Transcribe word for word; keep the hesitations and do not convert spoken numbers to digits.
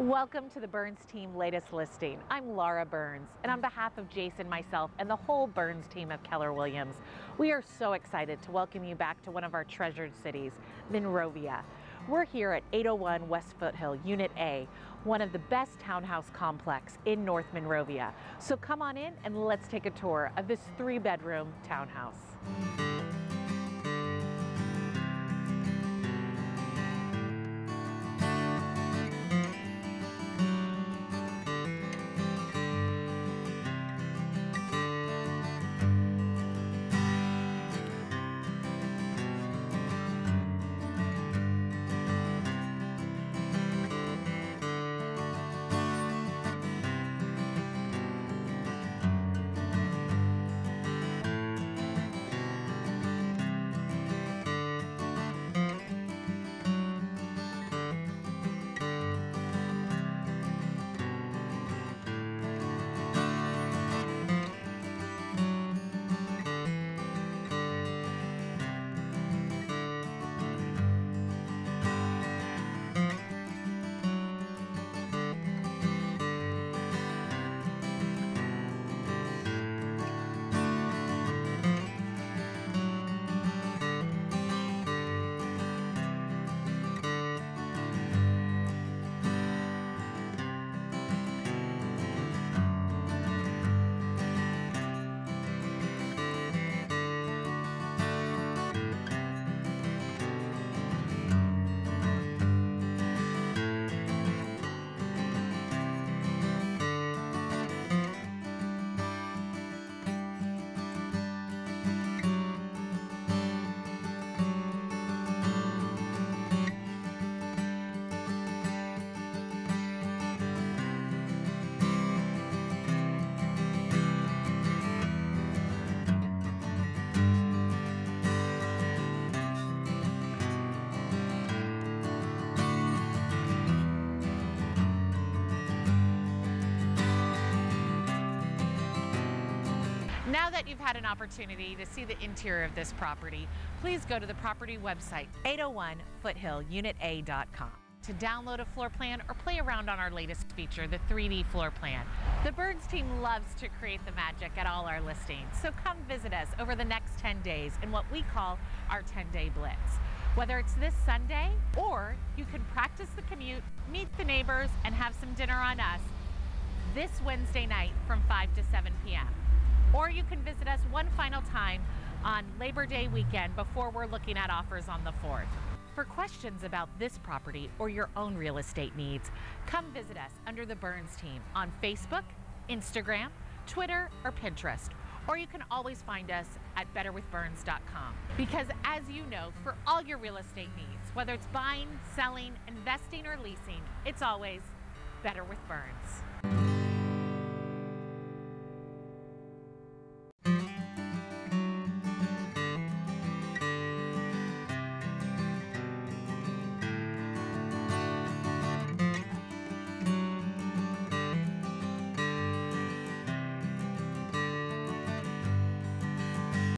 Welcome to the Berns Team latest listing. I'm Laura Berns, and on behalf of Jason, myself, and the whole Berns team of Keller Williams, we are so excited to welcome you back to one of our treasured cities, Monrovia. We're here at eight oh one West Foothill, Unit A, one of the best townhouse complex in North Monrovia. So come on in and let's take a tour of this three-bedroom townhouse. Now that you've had an opportunity to see the interior of this property, please go to the property website, eight oh one Foothill Unit A dot com, to download a floor plan or play around on our latest feature, the three D floor plan. The Berns team loves to create the magic at all our listings, so come visit us over the next ten days in what we call our ten-day blitz. Whether it's this Sunday, or you can practice the commute, meet the neighbors, and have some dinner on us this Wednesday night from five to seven p m Or you can visit us one final time on Labor Day weekend before we're looking at offers on the fourth. For questions about this property or your own real estate needs, come visit us under the Berns Team on Facebook, Instagram, Twitter, or Pinterest. Or you can always find us at better with berns dot com. Because as you know, for all your real estate needs, whether it's buying, selling, investing, or leasing, it's always better with Berns.